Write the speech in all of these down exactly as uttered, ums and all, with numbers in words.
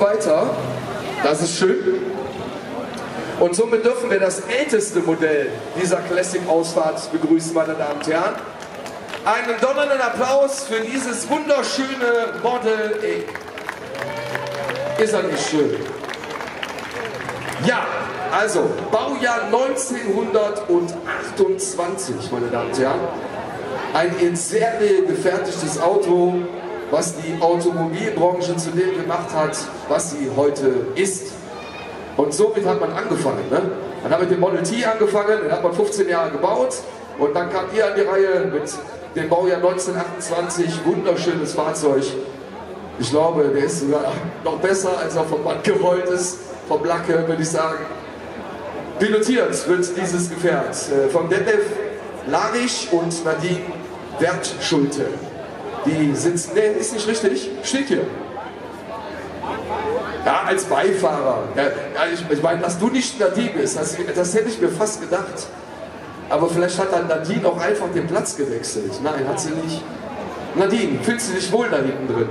Weiter, das ist schön. Und somit dürfen wir das älteste Modell dieser Classic-Ausfahrt begrüßen, meine Damen und Herren. Einen donnernden Applaus für dieses wunderschöne Model E. Ist das nicht schön? Ja, also Baujahr neunzehnhundertachtundzwanzig, meine Damen und Herren. Ein in Serie gefertigtes Auto, was die Automobilbranche zu dem gemacht hat, was sie heute ist. Und somit hat man angefangen. Ne? Man hat mit dem Model T angefangen, den hat man fünfzehn Jahre gebaut und dann kam ihr an die Reihe mit dem Baujahr neunzehnhundertachtundzwanzig, wunderschönes Fahrzeug. Ich glaube, der ist sogar noch besser, als er vom Band gerollt ist, vom Lack, würde ich sagen. Pilotiert wird dieses Gefährt von Detlef Larisch und Nadine Wertschulte. Die sitzen, nee, ist nicht richtig, steht hier. Ja, als Beifahrer. Ja, ich, ich meine, dass du nicht Nadine bist, das, das hätte ich mir fast gedacht. Aber vielleicht hat dann Nadine auch einfach den Platz gewechselt. Nein, hat sie nicht. Nadine, fühlst du dich wohl da hinten drin?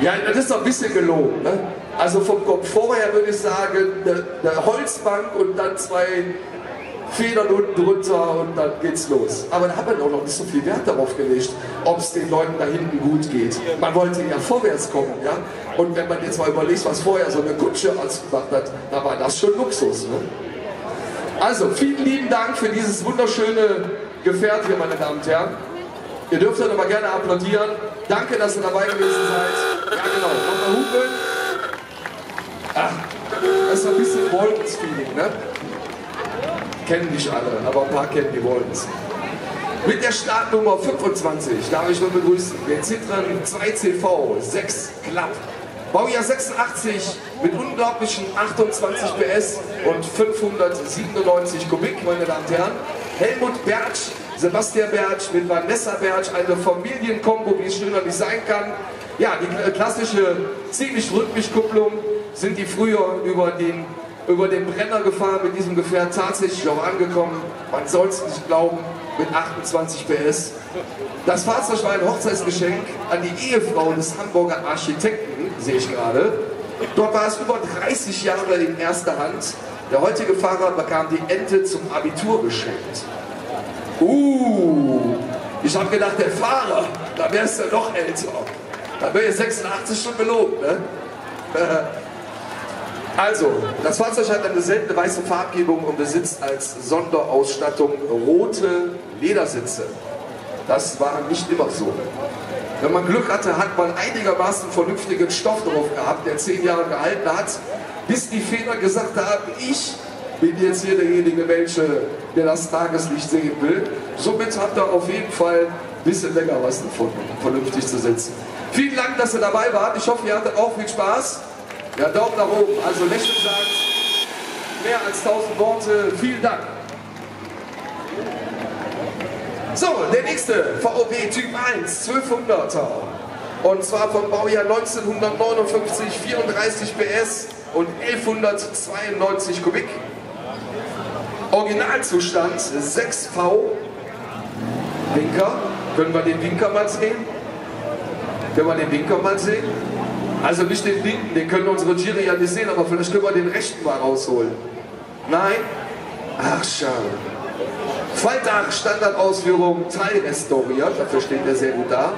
Ja, das ist doch ein bisschen gelogen. Ne? Also vom Kopf vorher würde ich sagen, eine Holzbank und dann zwei Federn unten drunter und dann geht's los. Aber da hat man auch noch nicht so viel Wert darauf gelegt, ob es den Leuten da hinten gut geht. Man wollte ja vorwärts kommen, ja. Und wenn man jetzt mal überlegt, was vorher so eine Kutsche ausgemacht hat, da war das schon Luxus, ne? Also, vielen lieben Dank für dieses wunderschöne Gefährt hier, meine Damen und Herren. Ihr dürft dann aber gerne applaudieren. Danke, dass ihr dabei gewesen seid. Ja, genau. Nochmal hupen. Ach, das ist ein bisschen Wolkensfeeling, ne? Kennen nicht alle, aber ein paar kennen die Wolkens. Mit der Startnummer fünfundzwanzig darf ich nun begrüßen den Citroen zwei C V sechs Klapp. Baujahr sechsundachtzig mit unglaublichen achtundzwanzig P S und fünfhundertsiebenundneunzig Kubik, meine Damen und Herren. Helmut Bertsch, Sebastian Bertsch mit Vanessa Bertsch, eine Familienkombo, wie es schöner nicht sein kann. Ja, die klassische ziemlich rhythmisch Kupplung sind die früher über den über den Brenner gefahren, mit diesem Gefährt tatsächlich auch angekommen. Man soll es nicht glauben, mit achtundzwanzig P S. Das Fahrzeug war ein Hochzeitsgeschenk an die Ehefrau des Hamburger Architekten, sehe ich gerade. Dort war es über dreißig Jahre in erster Hand. Der heutige Fahrer bekam die Ente zum Abitur geschenkt. Uh, ich habe gedacht, der Fahrer, da wär's ja noch älter. Da wäre ich sechsundachtzig schon belobt, ne? Also, das Fahrzeug hat eine seltene weiße Farbgebung und besitzt als Sonderausstattung rote Ledersitze. Das war nicht immer so. Wenn man Glück hatte, hat man einigermaßen vernünftigen Stoff drauf gehabt, der zehn Jahre gehalten hat, bis die Feder gesagt haben, ich bin jetzt hier derjenige Mensch, der das Tageslicht sehen will. Somit habt ihr auf jeden Fall ein bisschen länger was davon, vernünftig zu sitzen. Vielen Dank, dass ihr dabei wart. Ich hoffe, ihr hattet auch viel Spaß. Ja, Daumen nach oben. Also Lächeln sagt mehr als tausend Worte. Vielen Dank. So, der nächste V W Typ eins, zwölfhunderter. Und zwar vom Baujahr neunzehnhundertneunundfünfzig, vierunddreißig P S und elfhundertzweiundneunzig Kubik. Originalzustand sechs V. Winker. Können wir den Winker mal sehen? Können wir den Winker mal sehen? Also nicht den linken, den können unsere Giri ja nicht sehen, aber vielleicht können wir den rechten mal rausholen. Nein? Ach, schade. Faltdach, Standardausführung, teilrestauriert, dafür steht er sehr gut da.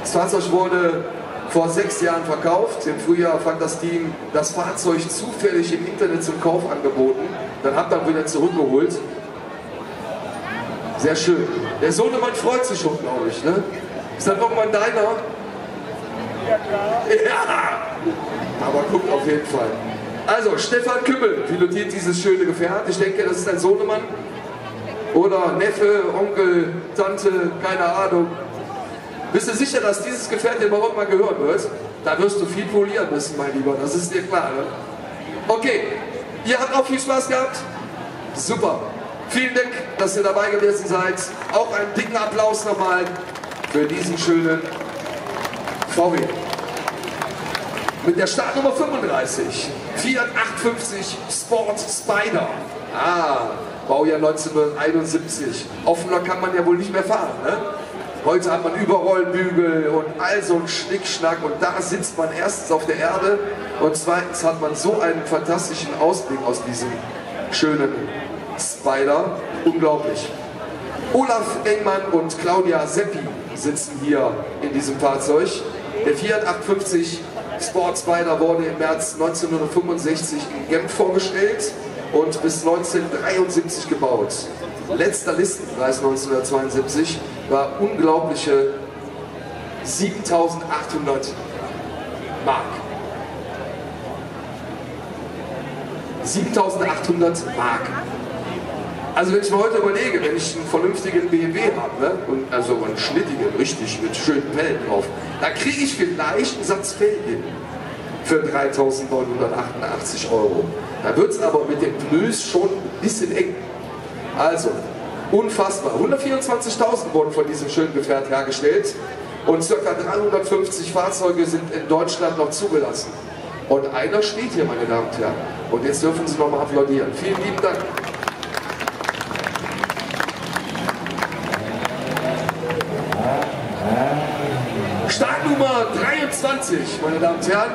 Das Fahrzeug wurde vor sechs Jahren verkauft. Im Frühjahr fand das Team das Fahrzeug zufällig im Internet zum Kauf angeboten. Dann hat man wieder zurückgeholt. Sehr schön. Der Sohnemann freut sich schon, glaube ich, ne? Ist das irgendwann deiner? Ja, aber guckt auf jeden Fall. Also, Stefan Kümmel pilotiert dieses schöne Gefährt. Ich denke, das ist ein Sohnemann oder Neffe, Onkel, Tante, keine Ahnung. Bist du sicher, dass dieses Gefährt dir überhaupt mal gehört wird? Da wirst du viel polieren müssen, mein Lieber, das ist dir klar, ne? Okay, ihr habt auch viel Spaß gehabt? Super. Vielen Dank, dass ihr dabei gewesen seid. Auch einen dicken Applaus nochmal für diesen schönen V W. Mit der Startnummer fünfunddreißig, Fiat achtundfünfzig Sport Spider. Ah, Baujahr neunzehnhunderteinundsiebzig. Offener kann man ja wohl nicht mehr fahren, ne? Holz hat man Überrollbügel und all so ein Schnickschnack, und da sitzt man erstens auf der Erde und zweitens hat man so einen fantastischen Ausblick aus diesem schönen Spider. Unglaublich. Olaf Engmann und Claudia Seppi sitzen hier in diesem Fahrzeug. Der Fiat acht fünfzig Sport Spider wurde im März neunzehnhundertfünfundsechzig in Genf vorgestellt und bis neunzehnhundertdreiundsiebzig gebaut. Letzter Listenpreis neunzehnhundertzweiundsiebzig war unglaubliche siebentausendachthundert Mark. siebentausendachthundert Mark. Also wenn ich mir heute überlege, wenn ich einen vernünftigen B M W habe, ne? Und also einen schnittigen, richtig, mit schönen Pellen drauf, da kriege ich vielleicht einen Satz Felgen für dreitausendneunhundertachtundachtzig Euro. Da wird es aber mit dem Pneus schon ein bisschen eng. Also, unfassbar. hundertvierundzwanzigtausend wurden von diesem schönen Gefährt hergestellt und ca. dreihundertfünfzig Fahrzeuge sind in Deutschland noch zugelassen. Und einer steht hier, meine Damen und Herren. Und jetzt dürfen Sie nochmal applaudieren. Vielen lieben Dank. Startnummer dreiundzwanzig, meine Damen und Herren.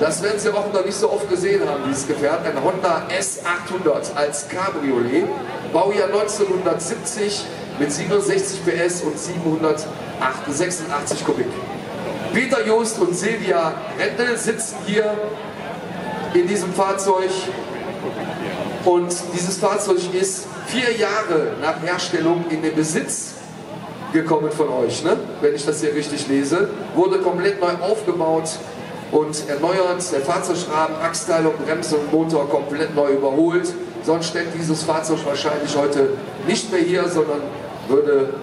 Das werden Sie auch noch nicht so oft gesehen haben, dieses Gefährt. Ein Honda S achthundert als Cabriolet. Baujahr neunzehnhundertsiebzig mit siebenundsechzig PS und siebenhundertsechsundachtzig Kubik. Peter Joost und Silvia Rendel sitzen hier in diesem Fahrzeug. Und dieses Fahrzeug ist vier Jahre nach Herstellung in den Besitz gekommen von euch, ne? Wenn ich das hier richtig lese. Wurde komplett neu aufgebaut und erneuert. Der Fahrzeugrahmen, Achsteilung, Bremse und Motor komplett neu überholt. Sonst steckt dieses Fahrzeug wahrscheinlich heute nicht mehr hier, sondern würde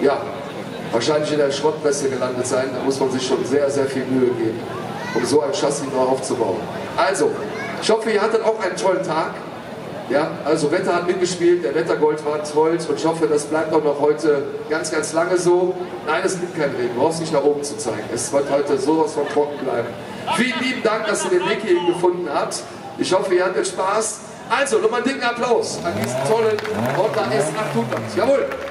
ja wahrscheinlich in der Schrottpresse gelandet sein. Da muss man sich schon sehr, sehr viel Mühe geben, um so ein Chassis neu aufzubauen. Also, ich hoffe, ihr hattet auch einen tollen Tag. Ja, also Wetter hat mitgespielt, der Wettergold war toll und ich hoffe, das bleibt auch noch heute ganz, ganz lange so. Nein, es gibt kein Regen, du brauchst nicht nach oben zu zeigen. Es wird heute sowas von trocken bleiben. Vielen lieben Dank, dass ihr den Weg hierhin gefunden habt. Ich hoffe, ihr hattet Spaß. Also, nochmal einen dicken Applaus an diesen tollen Honda S achthundert. Jawohl!